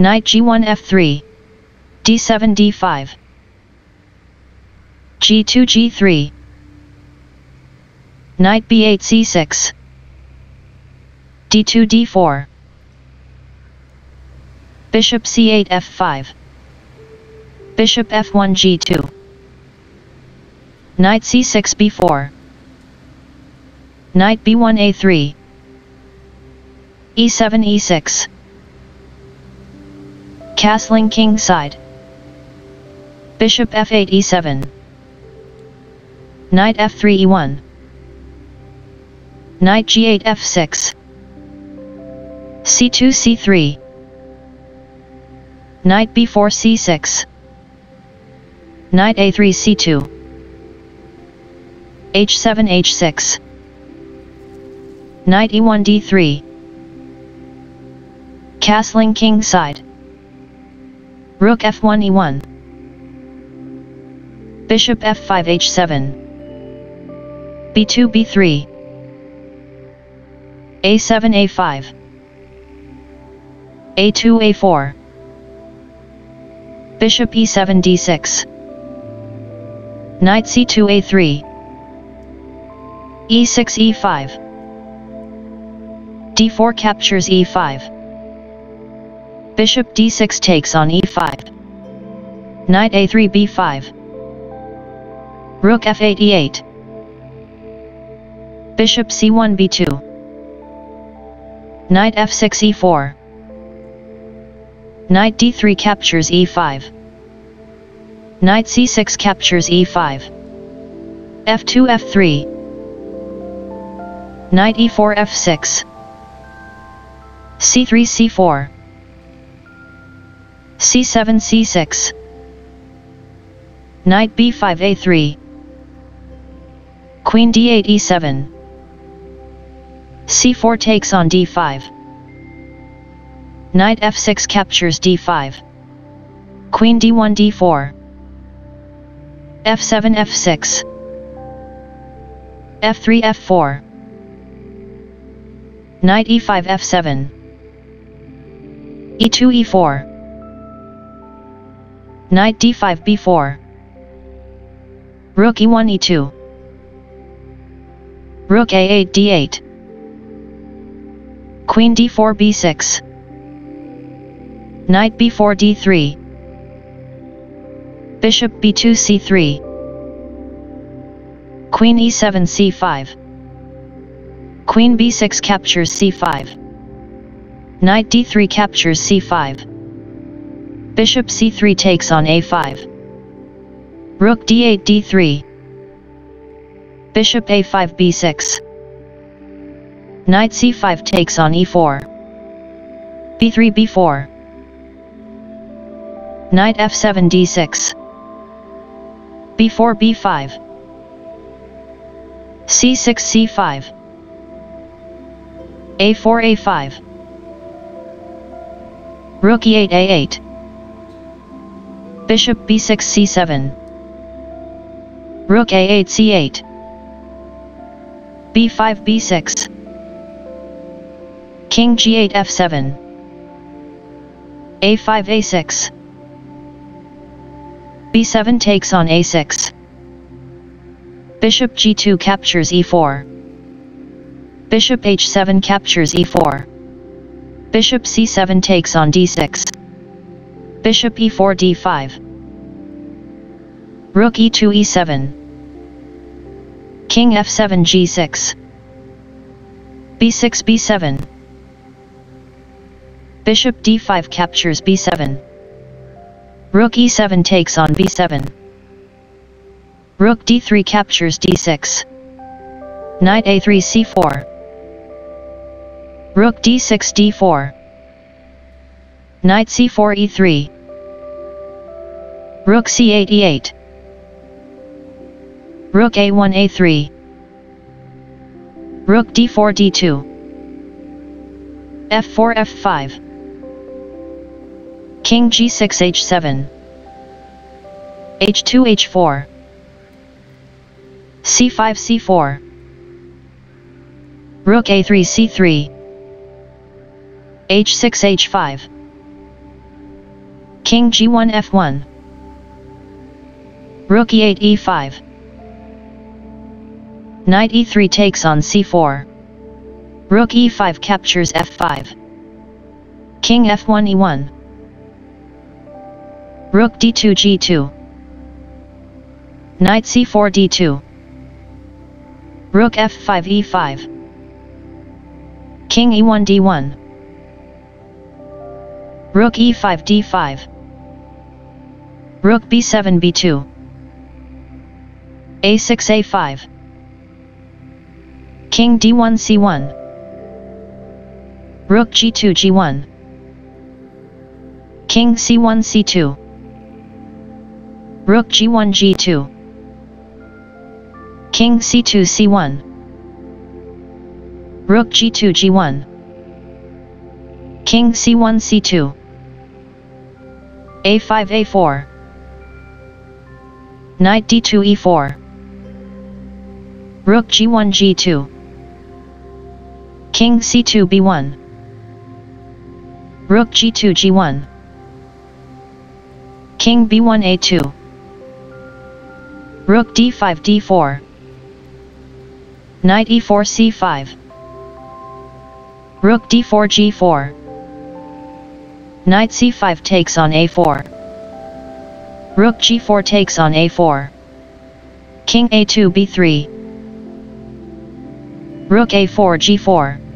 Knight g1 f3, d7 d5, g2 g3, Knight b8 c6, d2 d4, Bishop c8 f5, Bishop f1 g2, Knight c6 b4, Knight b1 a3, e7 e6, castling king side, Bishop f8 e7, Knight f3 e1, Knight g8 f6, c2 c3, Knight b4 c6, Knight a3 c2, h7 h6, Knight e1 d3, castling king side, Rook f1 e1, Bishop f5 h7, b2 b3, a7 a5, a2 a4, Bishop e7 d6, Knight c2 a3, e6 e5, d4 captures e5, Bishop d6 takes on e5, Knight a3 b5, Rook f8 e8, Bishop c1 b2, Knight f6 e4, Knight d3 captures e5, Knight c6 captures e5, f2 f3, Knight e4 f6, c3 c4, c7 c6, Knight b5 a3, Queen d8 e7, c4 takes on d5, Knight f6 captures d5, Queen d1 d4, f7 f6, f3 f4, Knight e5 f7, e2 e4, Knight d5 b4, Rook e1 e2, Rook a8 d8, Queen d4 b6, Knight b4 d3, Bishop b2 c3, Queen e7 c5, Queen b6 captures c5, Knight d3 captures c5, Bishop c3 takes on a5, Rook d8 d3, Bishop a5 b6, Knight c5 takes on e4, b3 b4, Knight f7 d6, b4 b5, c6 c5, a4 a5, Rook e8 a8, Bishop b6 c7, Rook a8 c8, b5 b6, King g8 f7, a5 a6, b7 takes on a6, Bishop g2 captures e4, Bishop h7 captures e4, Bishop c7 takes on d6, Bishop e4 d5, Rook e2 e7, King f7 g6, b6 b7, Bishop d5 captures b7, Rook e7 takes on b7, Rook d3 captures d6, Knight a3 c4, Rook d6 d4, Knight c4 e3, Rook c8 e8, Rook a1 a3, Rook d4 d2, f4 f5, King g6 h7, h2 h4, c5 c4, Rook a3 c3, h6 h5, King g1 f1. Rook e8 e5. Knight e3 takes on c4. Rook e5 captures f5. King f1 e1. Rook d2 g2. Knight c4 d2. Rook f5 e5. King e1 d1. Rook e5 d5. Rook b7 b2. a6 a5. King d1 c1. Rook g2 g1. King c1 c2. Rook g1 g2. King c2 c1. Rook g2 g1. King c1 c2. a5 a4. Knight d2 e4. Rook g1 g2. King c2 b1. Rook g2 g1. King b1 a2. Rook d5 d4. Knight e4 c5. Rook d4 g4. Knight c5 takes on a4. Rook g4 takes on a4. King a2 b3. Rook a4 g4.